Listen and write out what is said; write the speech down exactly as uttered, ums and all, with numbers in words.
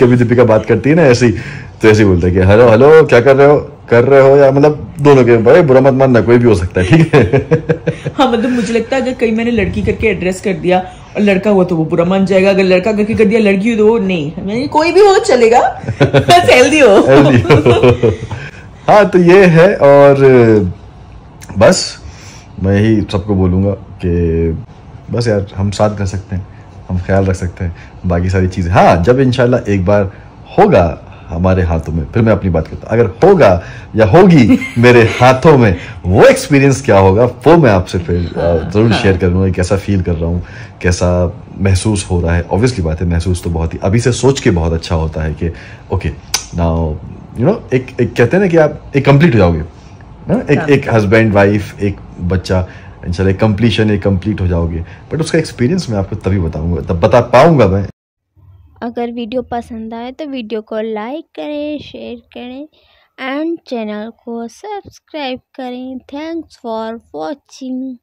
कभी दीपिका बात करती है ना ऐसी तो ऐसे बोलता है कि हेलो हेलो क्या कर रहे हो कर रहे हो या मतलब दोनों के भाई बुरा मत मानना कोई भी हो सकता है ठीक है। हाँ मतलब मुझे लगता है अगर कहीं मैंने लड़की करके एड्रेस कर दिया और लड़का हुआ तो वो बुरा मान जाएगा, अगर लड़का करके कर दिया लड़की हुई तो वो नहीं, मैंने कोई भी हो चलेगा बस हेल्दी हो, हो। हाँ तो ये है और बस मैं यही सबको बोलूँगा कि बस यार हम साथ कर सकते हैं, हम ख्याल रख सकते हैं बाकी सारी चीज़ें। हाँ जब इंशाल्लाह एक बार होगा हमारे हाथों में फिर मैं अपनी बात करता हूँ, अगर होगा या होगी मेरे हाथों में वो एक्सपीरियंस क्या होगा वो मैं आपसे फिर ज़रूर शेयर करूँगा कि कैसा फील कर रहा हूँ, कैसा महसूस हो रहा है। ऑब्वियसली बात है महसूस तो बहुत ही अभी से सोच के बहुत अच्छा होता है कि ओके नाउ यू नो एक एक कहते हैं ना कि आप एक कंप्लीट हो जाओगे ना, एक एक हस्बैंड वाइफ एक बच्चा इंशाल्लाह कंप्लीशन एक कंप्लीट हो जाओगे, बट उसका एक्सपीरियंस मैं आपको तभी बताऊंगा तब बता पाऊंगा मैं। अगर वीडियो पसंद आए तो वीडियो को लाइक करें, शेयर करें एंड चैनल को सब्सक्राइब करें। Thanks for watching.